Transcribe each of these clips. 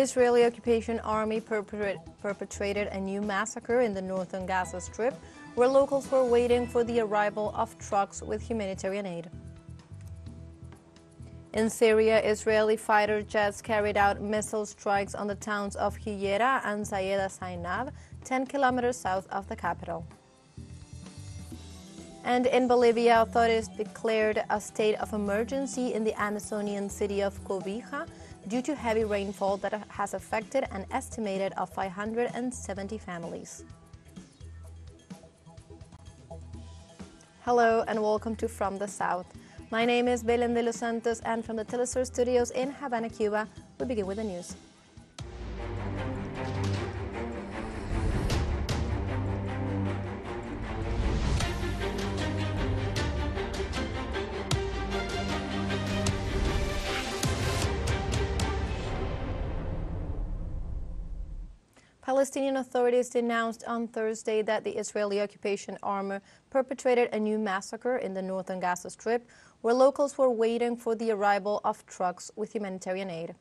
Israeli occupation army perpetrated a new massacre in the northern Gaza Strip, where locals were waiting for the arrival of trucks with humanitarian aid. In Syria, Israeli fighter jets carried out missile strikes on the towns of Hijira and Sayyida Zaynab, 10 kilometers south of the capital. And in Bolivia, authorities declared a state of emergency in the Amazonian city of Cobija due to heavy rainfall that has affected an estimated of 570 families. Hello and welcome to From the South. My name is Belen de los Santos, and from the TeleSUR studios in Havana, Cuba, we begin with the news. Palestinian authorities denounced on Thursday that the Israeli occupation army perpetrated a new massacre in the northern Gaza Strip, where locals were waiting for the arrival of trucks with humanitarian aid.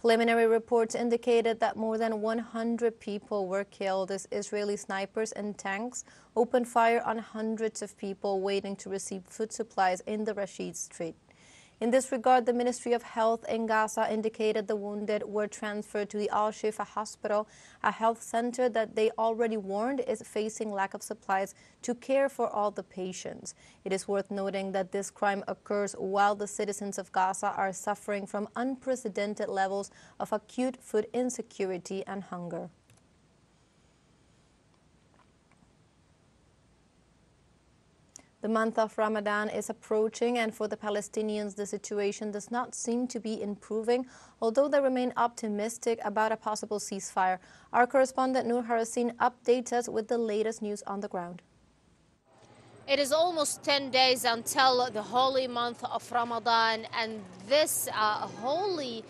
Preliminary reports indicated that more than 100 people were killed as Israeli snipers and tanks opened fire on hundreds of people waiting to receive food supplies in the Rashid Street. In this regard, the Ministry of Health in Gaza indicated the wounded were transferred to the Al-Shifa Hospital, a health center that they already warned is facing lack of supplies to care for all the patients. It is worth noting that this crime occurs while the citizens of Gaza are suffering from unprecedented levels of acute food insecurity and hunger. The month of Ramadan is approaching, and for the Palestinians, the situation does not seem to be improving, although they remain optimistic about a possible ceasefire. Our correspondent Nour Harazin updates us with the latest news on the ground. It is almost 10 days until the holy month of Ramadan, and this holy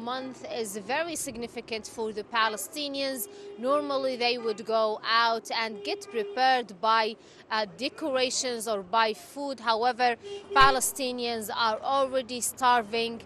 month is very significant for the Palestinians. Normally they would go out and get prepared by decorations or by food. However, Palestinians are already starving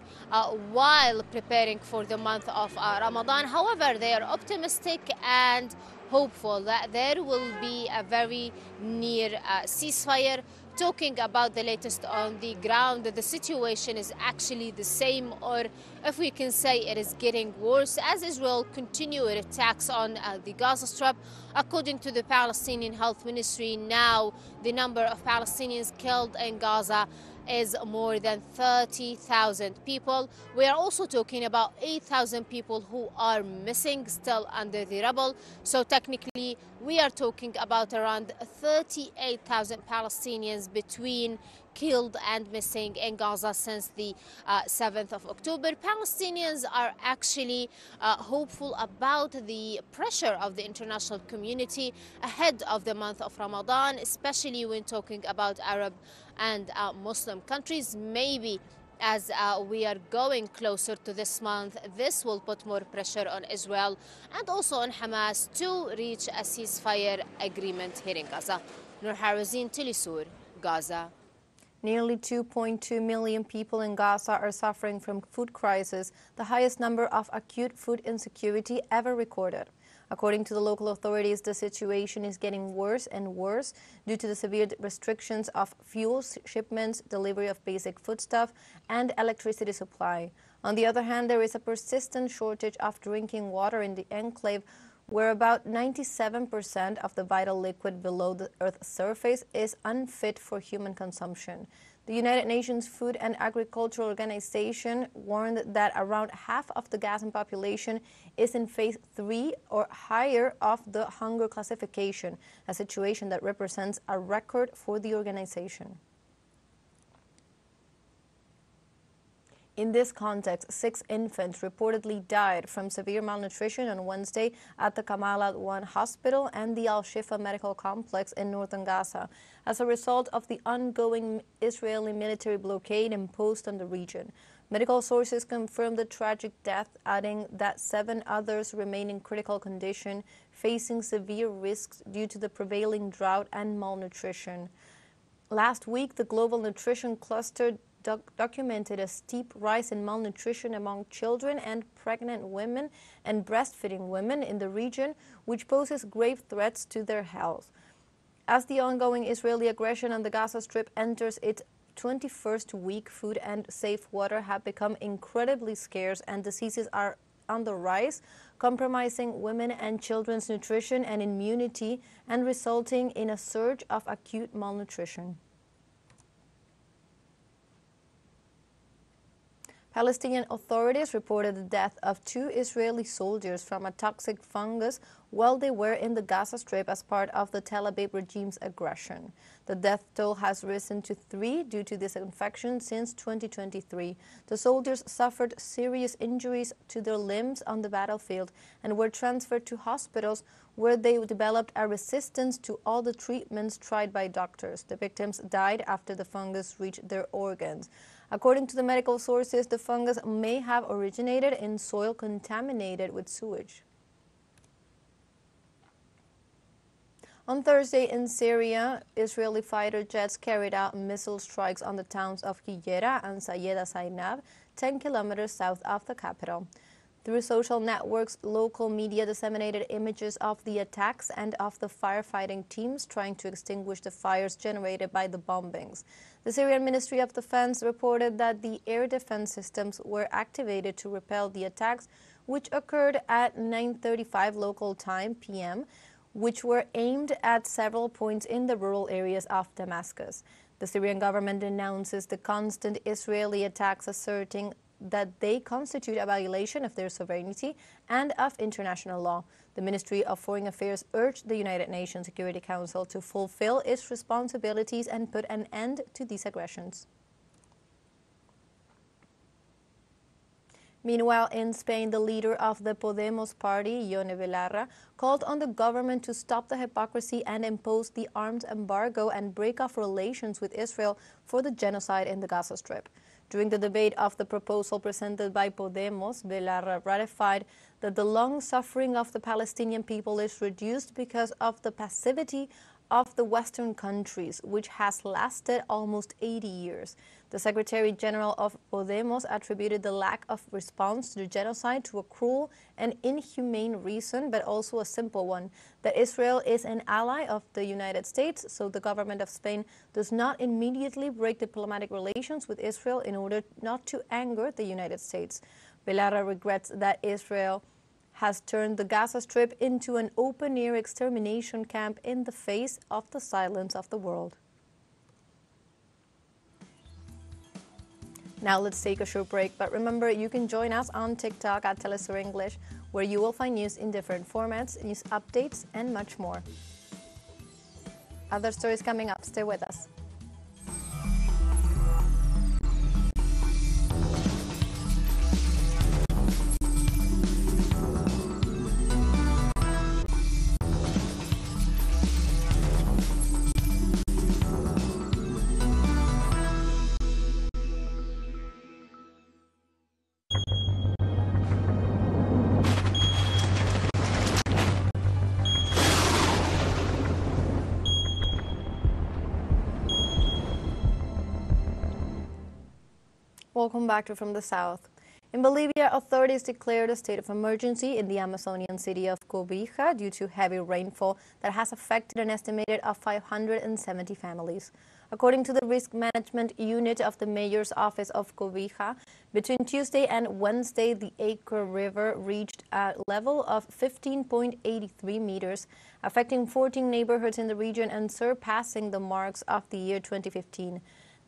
while preparing for the month of Ramadan. However, they are optimistic and hopeful that there will be a very near ceasefire. Talking about the latest on the ground, the situation is actually the same, or if we can say it is getting worse, as Israel continues its attacks on the Gaza Strip. According to the Palestinian Health Ministry, now the number of Palestinians killed in Gaza is more than 30,000 people. We are also talking about 8,000 people who are missing, still under the rubble. So technically, we are talking about around 38,000 Palestinians between killed and missing in Gaza since the 7th of October. Palestinians are actually hopeful about the pressure of the international community ahead of the month of Ramadan, especially when talking about Arab and Muslim countries. Maybe as we are going closer to this month, this will put more pressure on Israel and also on Hamas to reach a ceasefire agreement here in Gaza. Nour Harazin, TeleSUR, Gaza. Nearly 2.2 million people in Gaza are suffering from food crisis, the highest number of acute food insecurity ever recorded. According to the local authorities, the situation is getting worse and worse due to the severe restrictions of fuel shipments, delivery of basic foodstuff, and electricity supply. On the other hand, there is a persistent shortage of drinking water in the enclave, where about 97% of the vital liquid below the Earth's surface is unfit for human consumption. The United Nations Food and Agricultural Organization warned that around half of the Gazan population is in phase 3 or higher of the hunger classification, a situation that represents a record for the organization. In this context, 6 infants reportedly died from severe malnutrition on Wednesday at the Kamal Adwan Hospital and the Al-Shifa Medical Complex in northern Gaza as a result of the ongoing Israeli military blockade imposed on the region. Medical sources confirmed the tragic death, adding that 7 others remain in critical condition, facing severe risks due to the prevailing drought and malnutrition. Last week, the Global Nutrition Cluster documented a steep rise in malnutrition among children and pregnant women and breastfeeding women in the region, which poses grave threats to their health. As the ongoing Israeli aggression on the Gaza Strip enters its 21st week, food and safe water have become incredibly scarce and diseases are on the rise, compromising women and children's nutrition and immunity and resulting in a surge of acute malnutrition. Palestinian authorities reported the death of 2 Israeli soldiers from a toxic fungus while they were in the Gaza Strip as part of the Tel Aviv regime's aggression. The death toll has risen to 3 due to this infection since 2023. The soldiers suffered serious injuries to their limbs on the battlefield and were transferred to hospitals where they developed a resistance to all the treatments tried by doctors. The victims died after the fungus reached their organs. According to the medical sources, the fungus may have originated in soil contaminated with sewage. On Thursday in Syria, Israeli fighter jets carried out missile strikes on the towns of Hijira and Sayyida Zaynab, 10 kilometers south of the capital. Through social networks, local media disseminated images of the attacks and of the firefighting teams trying to extinguish the fires generated by the bombings. The Syrian Ministry of Defense reported that the air defense systems were activated to repel the attacks, which occurred at 9:35 local time p.m., which were aimed at several points in the rural areas of Damascus. The Syrian government denounces the constant Israeli attacks, asserting that they constitute a violation of their sovereignty and of international law. The Ministry of Foreign Affairs urged the United Nations Security Council to fulfill its responsibilities and put an end to these aggressions. Meanwhile, in Spain, the leader of the Podemos party, Velarde, called on the government to stop the hypocrisy and impose the arms embargo and break off relations with Israel for the genocide in the Gaza Strip. During the debate of the proposal presented by Podemos, Velarde ratified that the long suffering of the Palestinian people is reduced because of the passivity of the Western countries, which has lasted almost 80 years. The Secretary General of Podemos attributed the lack of response to the genocide to a cruel and inhumane reason, but also a simple one, that Israel is an ally of the United States, so the government of Spain does not immediately break diplomatic relations with Israel in order not to anger the United States. Velarde regrets that Israel has turned the Gaza Strip into an open-air extermination camp in the face of the silence of the world. Now let's take a short break, but remember you can join us on TikTok at TeleSUR English, where you will find news in different formats, news updates, and much more. Other stories coming up, stay with us. Welcome back to From the South. In Bolivia, authorities declared a state of emergency in the Amazonian city of Cobija due to heavy rainfall that has affected an estimated of 570 families. According to the Risk Management Unit of the Mayor's Office of Cobija, between Tuesday and Wednesday, the Acre River reached a level of 15.83 meters, affecting 14 neighborhoods in the region and surpassing the marks of the year 2015.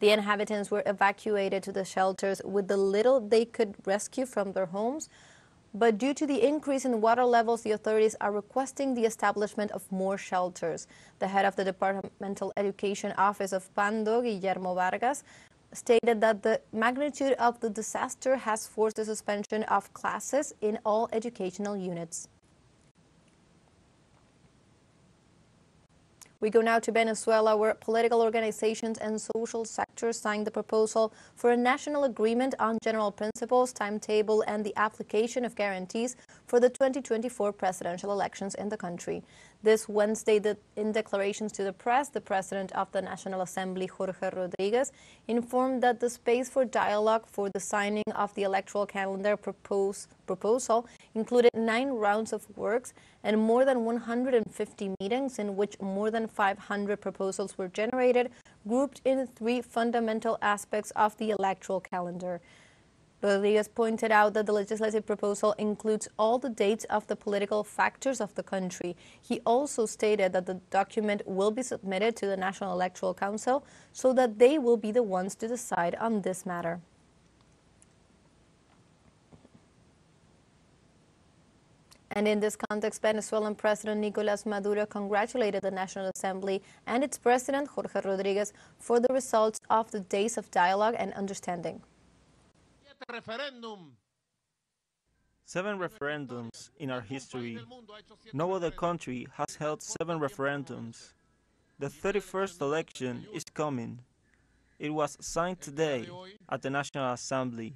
The inhabitants were evacuated to the shelters with the little they could rescue from their homes, but due to the increase in water levels, the authorities are requesting the establishment of more shelters. The head of the Departmental Education Office of Pando, Guillermo Vargas, stated that the magnitude of the disaster has forced the suspension of classes in all educational units. We go now to Venezuela, where political organizations and social sectors signed the proposal for a national agreement on general principles, timetable, and the application of guarantees for the 2024 presidential elections in the country. This Wednesday, in declarations to the press, the president of the National Assembly, Jorge Rodriguez, informed that the space for dialogue for the signing of the electoral calendar proposal included 9 rounds of works and more than 150 meetings in which more than 500 proposals were generated, grouped in 3 fundamental aspects of the electoral calendar. Rodriguez pointed out that the legislative proposal includes all the dates of the political factors of the country. He also stated that the document will be submitted to the National Electoral Council so that they will be the ones to decide on this matter. And in this context, Venezuelan President Nicolás Maduro congratulated the National Assembly and its president, Jorge Rodriguez, for the results of the days of dialogue and understanding. 7 referendums in our history. No other country has held 7 referendums. The 31st election is coming. It was signed today at the National Assembly.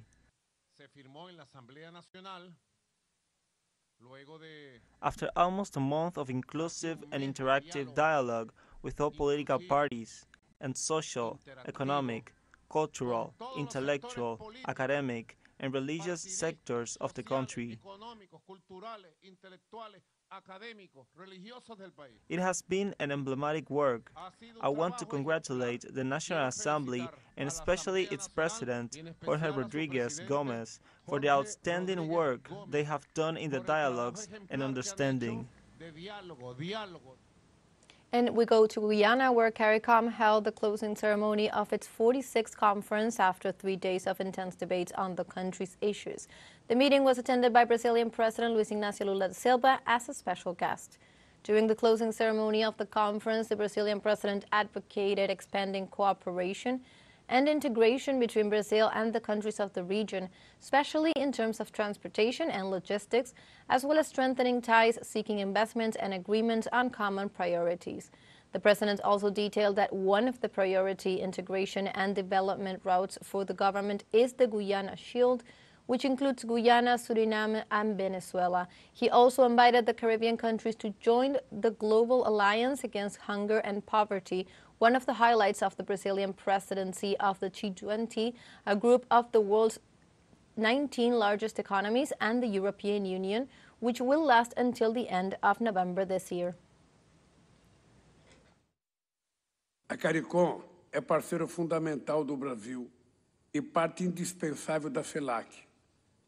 After almost a month of inclusive and interactive dialogue with all political parties and social, economic, cultural, intellectual, academic, and religious sectors of the country. It has been an emblematic work. I want to congratulate the National Assembly and especially its president, Jorge Rodriguez Gomez, for the outstanding work they have done in the dialogues and understanding. And we go to Guyana, where CARICOM held the closing ceremony of its 46th conference after 3 days of intense debates on the country's issues. The meeting was attended by Brazilian President Luiz Inácio Lula da Silva as a special guest. During the closing ceremony of the conference, the Brazilian president advocated expanding cooperation and integration between Brazil and the countries of the region, especially in terms of transportation and logistics, as well as strengthening ties, seeking investments and agreements on common priorities. The president also detailed that one of the priority integration and development routes for the government is the Guyana Shield, which includes Guyana, Suriname, and Venezuela. He also invited the Caribbean countries to join the Global Alliance Against Hunger and Poverty, one of the highlights of the Brazilian presidency of the G20, a group of the world's 19 largest economies and the European Union, which will last until the end of November this year. A CARICOM é parceira fundamental do Brasil e parte indispensável da CELAC,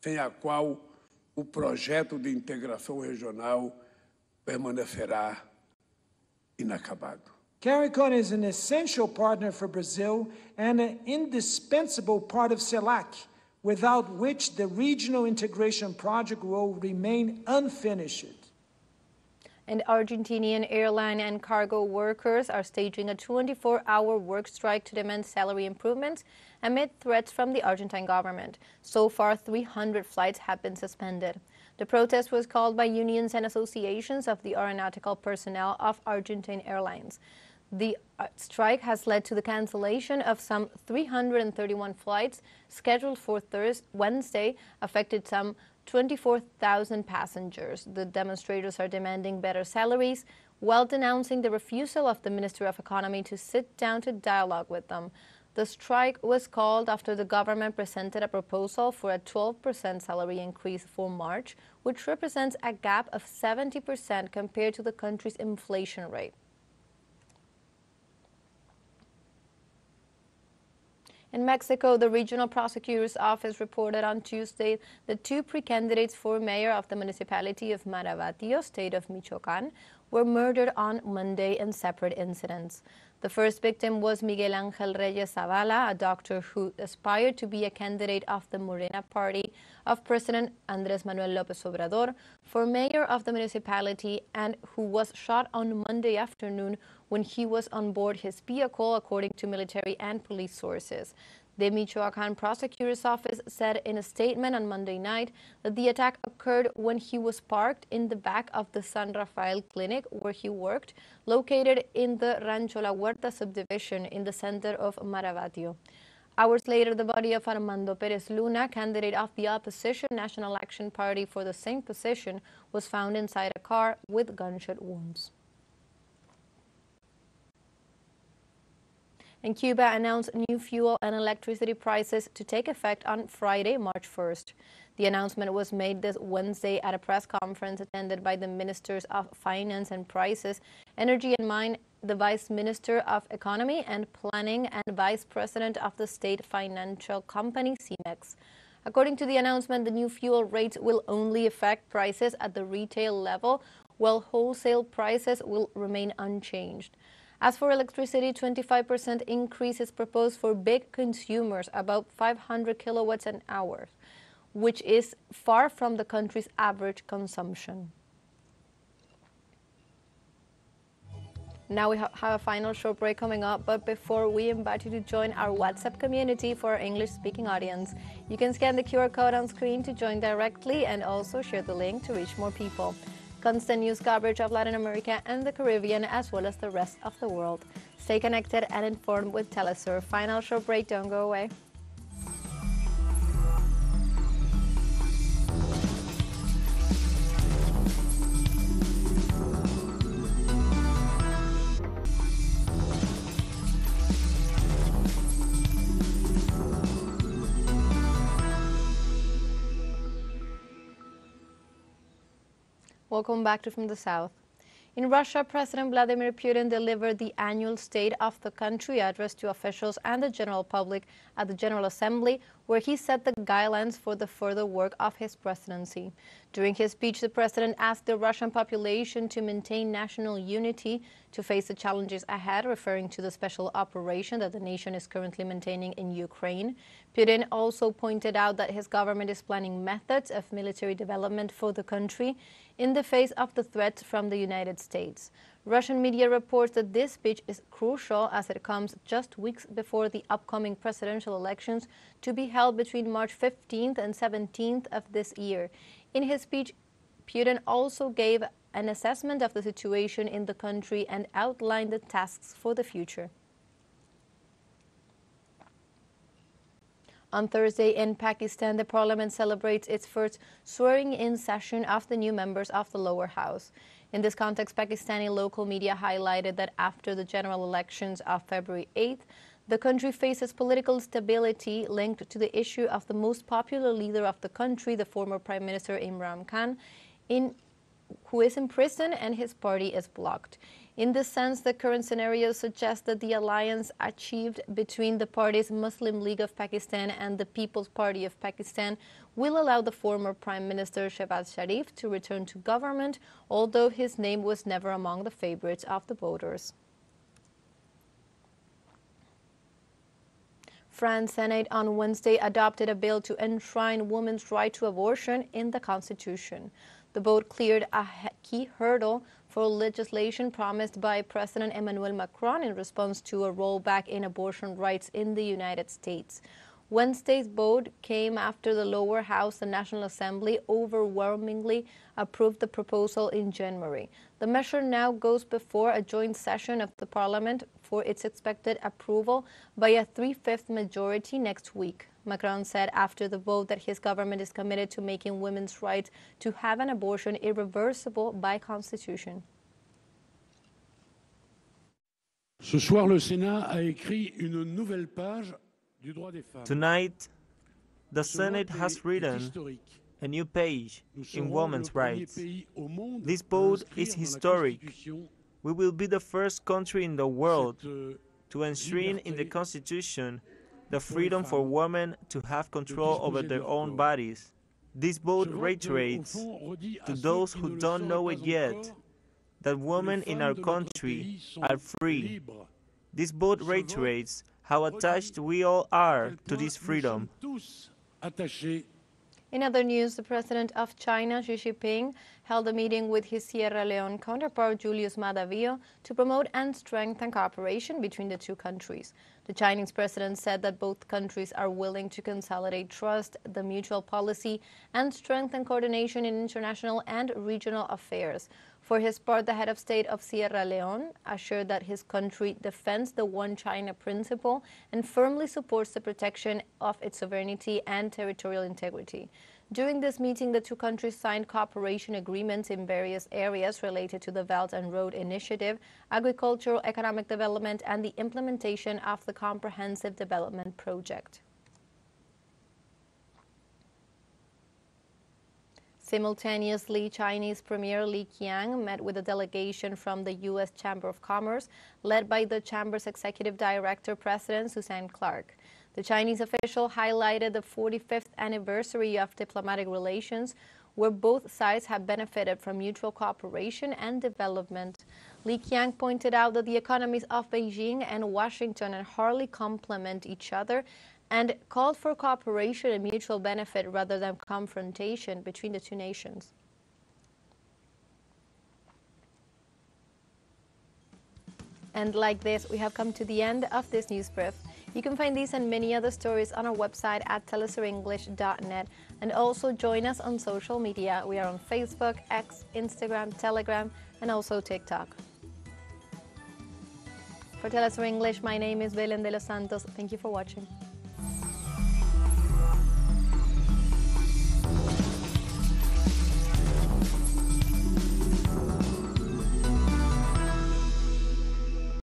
sem a qual o projeto de integração regional permanecerá inacabado. CARICOM is an essential partner for Brazil and an indispensable part of CELAC, without which the regional integration project will remain unfinished. And Argentinian airline and cargo workers are staging a 24-hour work strike to demand salary improvements amid threats from the Argentine government. So far, 300 flights have been suspended. The protest was called by unions and associations of the aeronautical personnel of Argentine Airlines. The strike has led to the cancellation of some 331 flights scheduled for Wednesday, affected some 24,000 passengers. The demonstrators are demanding better salaries while denouncing the refusal of the Minister of Economy to sit down to dialogue with them. The strike was called after the government presented a proposal for a 12% salary increase for March, which represents a gap of 70% compared to the country's inflation rate. In Mexico, the Regional Prosecutor's Office reported on Tuesday that 2 pre-candidates for mayor of the municipality of Maravatío, state of Michoacán, were murdered on Monday in separate incidents. The first victim was Miguel Ángel Reyes Zavala, a doctor who aspired to be a candidate of the Morena Party of President Andrés Manuel López Obrador for mayor of the municipality and who was shot on Monday afternoon when he was on board his vehicle, according to military and police sources. The Michoacán prosecutor's office said in a statement on Monday night that the attack occurred when he was parked in the back of the San Rafael Clinic where he worked, located in the Rancho La Huerta subdivision in the center of Maravatío. Hours later, the body of Armando Pérez Luna, candidate of the opposition National Action Party for the same position, was found inside a car with gunshot wounds. And Cuba announced new fuel and electricity prices to take effect on Friday, March 1st. The announcement was made this Wednesday at a press conference attended by the Ministers of Finance and Prices, Energy and Mine, the Vice Minister of Economy and Planning, and Vice President of the State Financial Company, CEMEX. According to the announcement, the new fuel rates will only affect prices at the retail level, while wholesale prices will remain unchanged. As for electricity, 25% increase is proposed for big consumers, about 500 kilowatts an hour, which is far from the country's average consumption. Now we have a final short break coming up, but before we invite you to join our WhatsApp community for our English-speaking audience. You can scan the QR code on screen to join directly and also share the link to reach more people. Constant news coverage of Latin America and the Caribbean, as well as the rest of the world. Stay connected and informed with Telesur. Final short break, don't go away. Welcome back to From the South. In Russia, President Vladimir Putin delivered the annual State of the Country address to officials and the general public at the General Assembly, where he set the guidelines for the further work of his presidency. During his speech, the president asked the Russian population to maintain national unity to face the challenges ahead, referring to the special operation that the nation is currently maintaining in Ukraine. Putin also pointed out that his government is planning methods of military development for the country in the face of the threats from the United States. Russian media reports that this speech is crucial as it comes just weeks before the upcoming presidential elections to be held between March 15th and 17th of this year. In his speech, Putin also gave an assessment of the situation in the country and outlined the tasks for the future. On Thursday in Pakistan, the parliament celebrates its first swearing-in session of the new members of the lower house. In this context, Pakistani local media highlighted that after the general elections of February 8th, the country faces political stability linked to the issue of the most popular leader of the country, the former Prime Minister Imran Khan, who is in prison and his party is blocked. In this sense, the current scenario suggests that the alliance achieved between the parties Muslim League of Pakistan and the People's Party of Pakistan will allow the former Prime Minister Shehbaz Sharif to return to government, although his name was never among the favorites of the voters. France's Senate on Wednesday adopted a bill to enshrine women's right to abortion in the Constitution. The vote cleared a key hurdle for legislation promised by President Emmanuel Macron in response to a rollback in abortion rights in the United States. Wednesday's vote came after the lower house, the National Assembly, overwhelmingly approved the proposal in January. The measure now goes before a joint session of the parliament for its expected approval by a 3/5 majority next week. Macron said after the vote that his government is committed to making women's right to have an abortion irreversible by constitution. Ce soir, le Sénat a écrit une nouvelle page du droit des femmes. Tonight, the Senate has written a new page in women's rights. This vote is historic. We will be the first country in the world to enshrine in the Constitution the freedom for women to have control over their own bodies. This vote reiterates to those who don't know it yet that women in our country are free. This vote reiterates how attached we all are to this freedom. In other news, the president of China, Xi Jinping, held a meeting with his Sierra Leone counterpart, Julius Maada Bio, to promote and strengthen cooperation between the two countries. The Chinese president said that both countries are willing to consolidate trust, the mutual policy, and strengthen coordination in international and regional affairs. For his part, the head of state of Sierra Leone assured that his country defends the One China principle and firmly supports the protection of its sovereignty and territorial integrity. During this meeting, the two countries signed cooperation agreements in various areas related to the Belt and Road Initiative, agricultural, economic development, and the implementation of the Comprehensive Development Project. Simultaneously, Chinese Premier Li Qiang met with a delegation from the U.S. Chamber of Commerce, led by the Chamber's Executive Director, President Suzanne Clark. The Chinese official highlighted the 45th anniversary of diplomatic relations, where both sides have benefited from mutual cooperation and development. Li Qiang pointed out that the economies of Beijing and Washington hardly complement each other, and called for cooperation and mutual benefit rather than confrontation between the two nations. And like this, we have come to the end of this news brief. You can find these and many other stories on our website at telesurenglish.net, and also join us on social media. We are on Facebook, X, Instagram, Telegram, and also TikTok. For TeleSUR English, my name is Belen de los Santos. Thank you for watching.